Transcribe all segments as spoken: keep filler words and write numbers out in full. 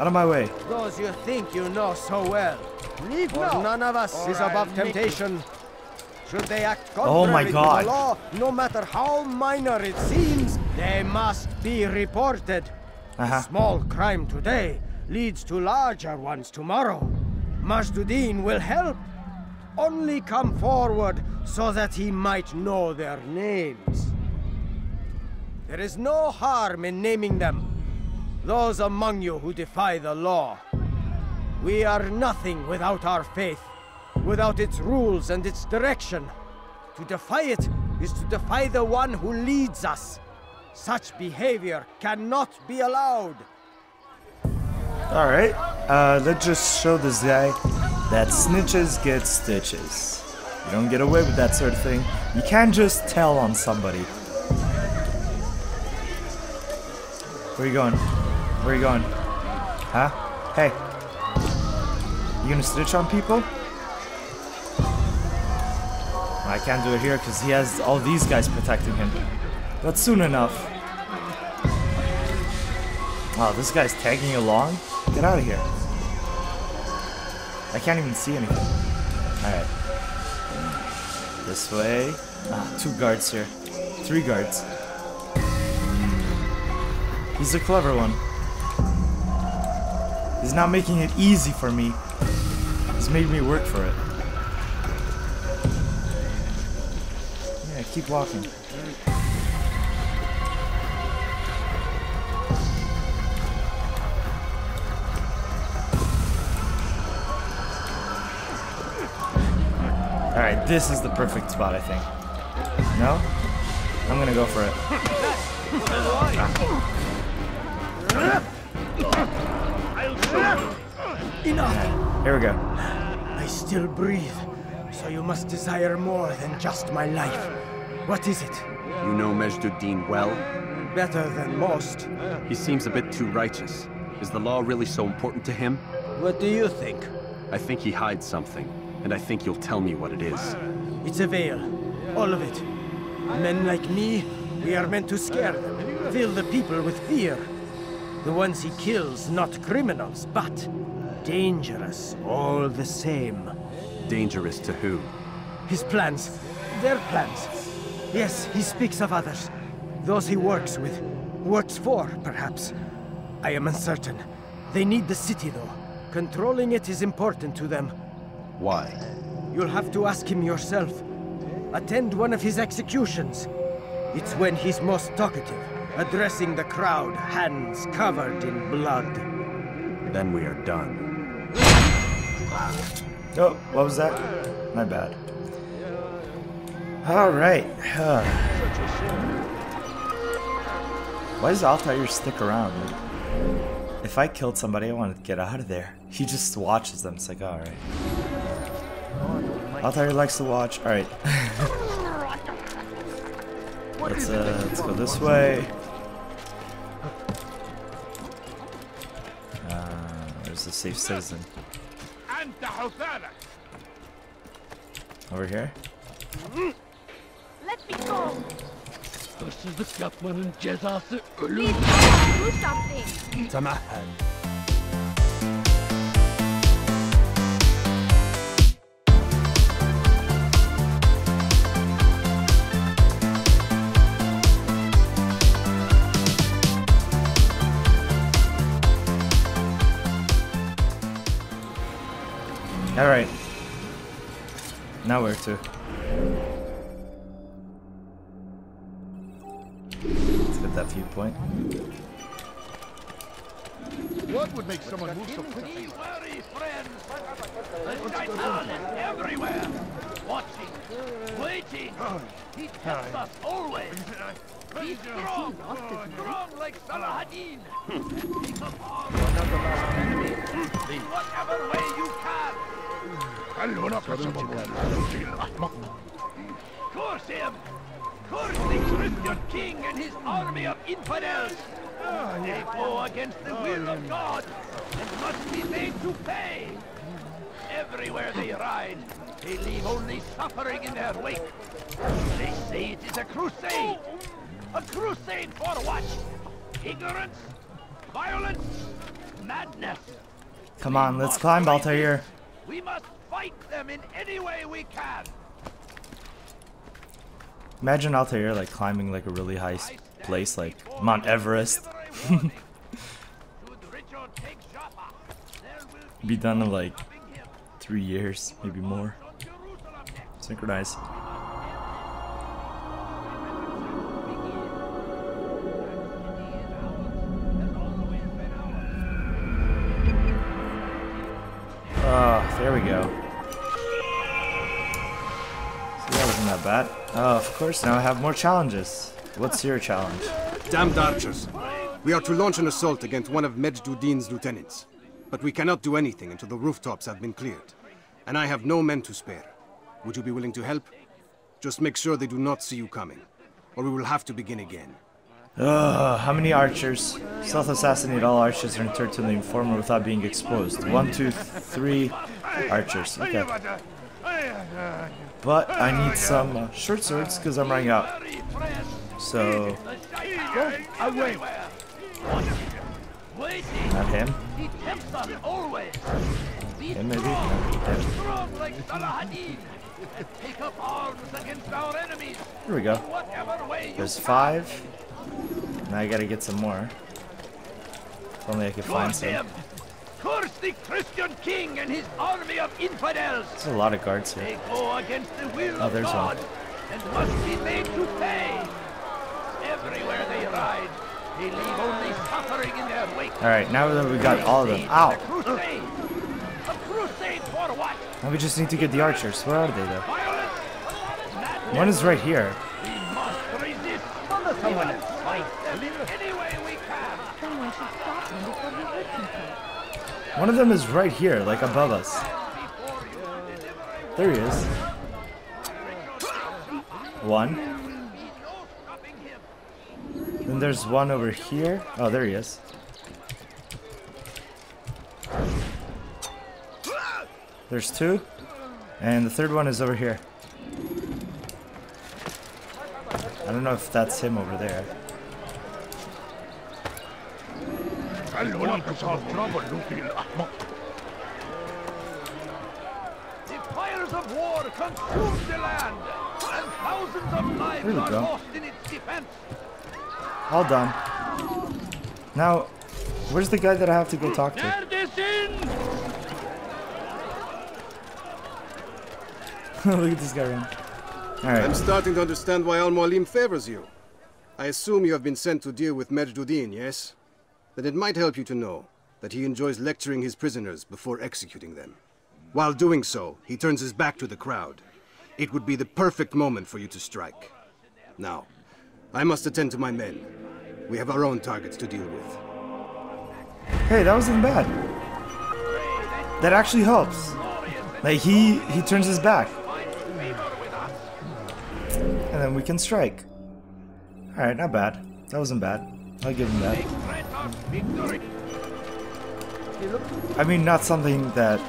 Out of my way. Those you think you know so well. Leave now. None of us or is above I'll temptation. Should they act contrary oh my God. to the law, no matter how minor it seems, they must be reported. Uh-huh. A small crime today leads to larger ones tomorrow. Majd Addin will help. Only come forward so that he might know their names. There is no harm in naming them. Those among you who defy the law. We are nothing without our faith, without its rules and its direction. To defy it is to defy the one who leads us. Such behavior cannot be allowed. All right, uh, let's just show this guy that snitches get stitches. You don't get away with that sort of thing. You can't just tell on somebody. Where you going? Where you going? Huh? Hey. You gonna snitch on people? I can't do it here because he has all these guys protecting him. But soon enough. Wow, this guy's tagging along? Get out of here. I can't even see anything. Alright. This way. Ah, two guards here. Three guards. He's a clever one. He's not making it easy for me. He's made me work for it. Yeah, keep walking. Alright, this is the perfect spot, I think. No? I'm gonna go for it. Ah. Enough! Here we go. I still breathe, so you must desire more than just my life. What is it? You know Majd Addin well? Better than most. He seems a bit too righteous. Is the law really so important to him? What do you think? I think he hides something, and I think you'll tell me what it is. It's a veil. All of it. Men like me, we are meant to scare them, fill the people with fear. The ones he kills, not criminals, but dangerous all the same. Dangerous to who? His plans. Their plans. Yes, he speaks of others. Those he works with. Works for, perhaps. I am uncertain. They need the city, though. Controlling it is important to them. Why? You'll have to ask him yourself. Attend one of his executions. It's when he's most talkative. Addressing the crowd, hands covered in blood. Then we are done. Oh, what was that? My bad. Alright. Huh. Why does Altair stick around? Like, if I killed somebody, I want to get out of there. He just watches them. It's like, alright. Altair likes to watch. Alright. let's, uh, let's go this way. There's a safe citizen. Over here. Let me go. Do something. Alright. Now where to? Let's get that viewpoint. What would make someone move so quickly? Worry, friends! The Titan is everywhere! Watching, waiting! He helps us always! Be strong! Strong like Salah ad-Din! Take up arms! Whatever way you can! Curse him! Curse the Christian king and his army of infidels! They go against the will of God and must be made to pay! Everywhere they ride, they leave only suffering in their wake. They say it is a crusade! A crusade for what? Ignorance? Violence? Madness? madness. Come on, let's climb, Altair. We must fight them in any way we can. Imagine Altair like climbing like a really high place like Mount Everest. Be done in like three years, maybe more. Synchronize. Oh, there we go. So that wasn't that bad. Oh, of course, now I have more challenges. What's your challenge? Damned archers. We are to launch an assault against one of Majd Addin's lieutenants. But we cannot do anything until the rooftops have been cleared. And I have no men to spare. Would you be willing to help? Just make sure they do not see you coming, or we will have to begin again. Ugh, how many archers? Self-assassinate all archers and return to the informer without being exposed. One, two, three archers. Okay. But I need some uh, short swords because I'm running out. So... Not him. Him maybe? No, him. Here we go. There's five. Now I gotta get some more. If only I could find some. Curse the Christian king and his army of infidels. There's a lot of guards here. Oh, there's one. And must be made to pay. Everywhere they ride, they leave only suffering in their wake. All right, now that we got all of them, ow. Now we just need to get the archers. Where are they though? One is right here. One of them is right here, like above us. There he is. One. Then there's one over here. Oh, there he is. There's two, and the third one is over here. I don't know if that's him over there. The fires of war consume the land, and thousands of lives are lost in its defense. All done. Now, where's the guy that I have to go talk to? Look at this guy run. All right. I'm starting to understand why Al-Mualim favors you. I assume you have been sent to deal with Majd Addin, yes? Then it might help you to know that he enjoys lecturing his prisoners before executing them. While doing so, he turns his back to the crowd. It would be the perfect moment for you to strike. Now, I must attend to my men. We have our own targets to deal with. Hey, that wasn't bad. That actually helps. Like, he, he turns his back. And then we can strike. Alright, not bad. That wasn't bad. I'll give him that. I mean, not something that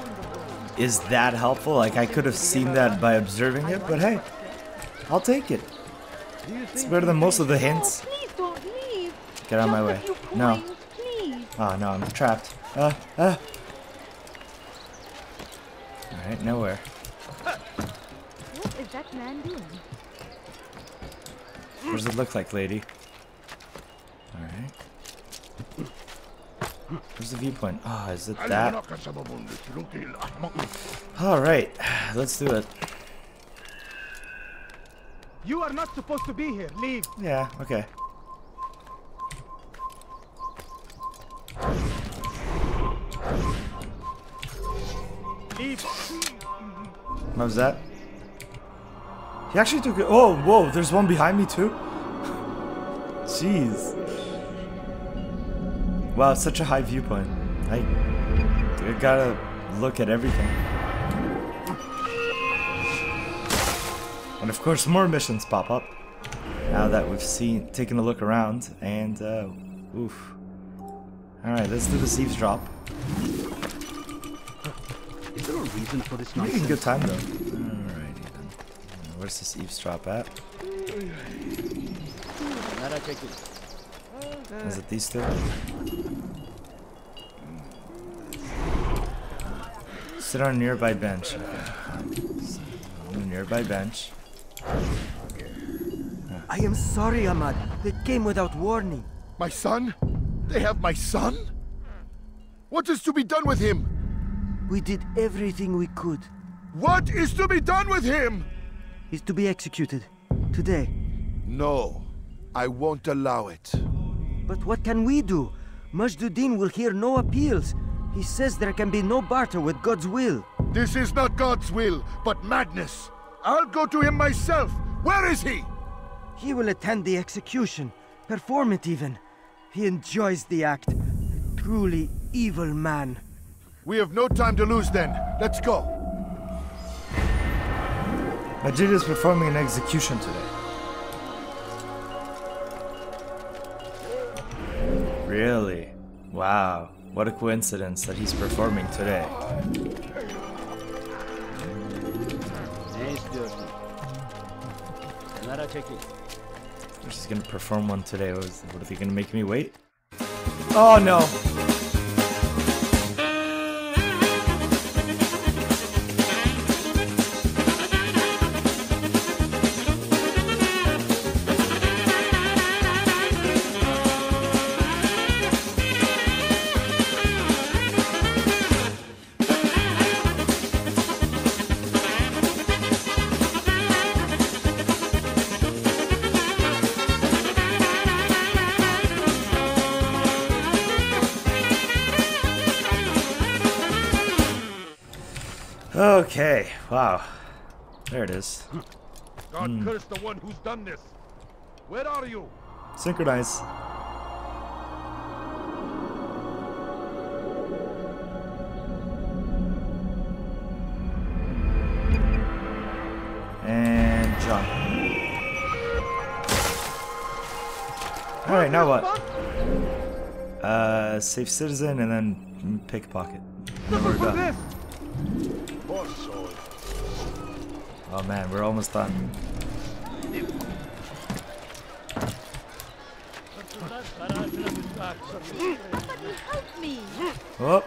is that helpful. Like, I could have seen that by observing it, but hey, I'll take it. It's better than most of the hints. Get out of my way. No. Oh, no, I'm trapped. Uh, uh. Alright, nowhere. What is that man doing? What does it look like, lady? Alright. Where's the viewpoint? Ah, oh, is it that? Alright, let's do it. You are not supposed to be here. Leave. Yeah, okay. Leave. What was that? He actually took it. Oh, whoa, there's one behind me too? Jeez. Wow, it's such a high viewpoint. I, I gotta look at everything. And of course, more missions pop up. Now that we've seen, taken a look around, and uh, oof. Alright, let's do this eavesdrop. Is there a reason for this nonsense? Making good time though. Where's this eavesdrop at? Is it these two? Sit on a nearby bench. On a nearby bench. I am sorry, Ahmad. That came without warning. My son? They have my son? What is to be done with him? We did everything we could. What is to be done with him? He's to be executed. Today. No. I won't allow it. But what can we do? Majd Addin will hear no appeals. He says there can be no barter with God's will. This is not God's will, but madness. I'll go to him myself. Where is he? He will attend the execution, perform it even. He enjoys the act. A truly evil man. We have no time to lose then. Let's go. Majd is performing an execution today. Really? Wow. What a coincidence that he's performing today. They're just gonna perform one today. What, is, what are they gonna make me wait? Oh no! Okay, wow. There it is. God mm. curse the one who's done this. Where are you? Synchronize. And jump. Alright, now what? Uh, save citizen and then pickpocket. Never done. Oh man, we're almost done. Somebody help me! Oh.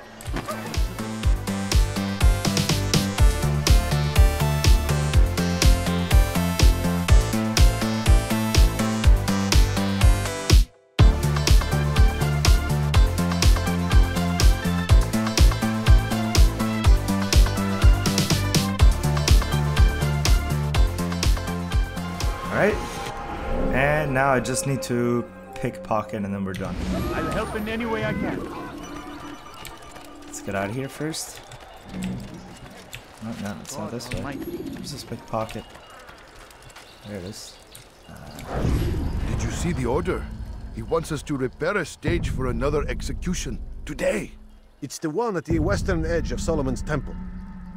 Now I just need to pickpocket and then we're done. I'll help in any way I can. Let's get out of here first. Oh, no, it's not this way. Where's this pickpocket? There it is. Uh, Did you see the order? He wants us to repair a stage for another execution today. It's the one at the western edge of Solomon's Temple.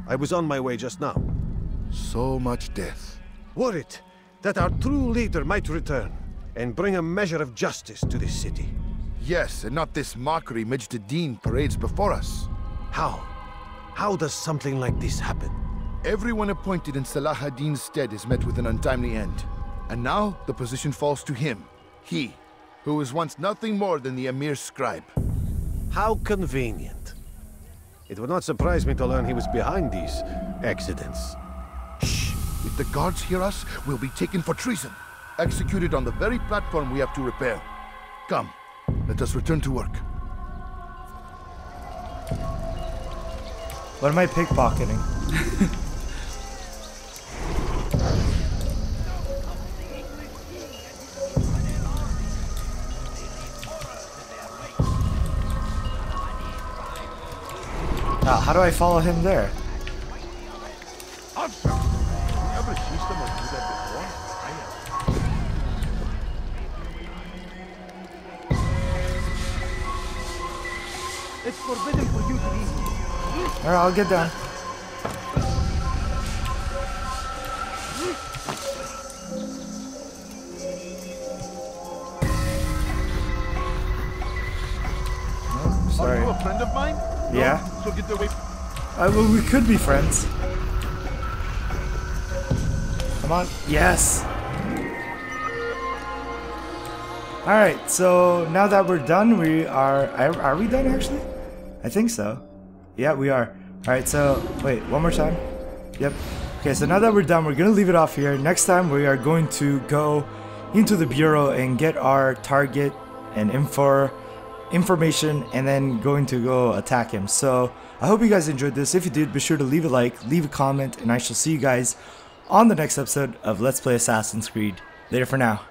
I was on my way just now. So much death. Were it that our true leader might return and bring a measure of justice to this city. Yes, and not this mockery Majd Addin parades before us. How? How does something like this happen? Everyone appointed in Salah ad-Din's stead is met with an untimely end. And now the position falls to him. He, who was once nothing more than the Emir's scribe. How convenient. It would not surprise me to learn he was behind these accidents. Shh! If the guards hear us, we'll be taken for treason. Executed on the very platform we have to repair. Come, let us return to work. What am I pickpocketing? Ah, how do I follow him there? It's forbidden for you to leave. Alright, I'll get down. Oh, sorry. Are you a friend of mine? Yeah. No? So get away. Uh, well, we could be friends. Come on. Yes. Alright, so now that we're done, we are... Are, are we done actually? I think so. Yeah, we are. Alright, so wait, one more time. Yep. Okay, so now that we're done, we're gonna leave it off here. Next time we are going to go into the bureau and get our target and info information, and then going to go attack him. So I hope you guys enjoyed this. If you did, be sure to leave a like, leave a comment, and I shall see you guys on the next episode of Let's Play Assassin's Creed. Later for now.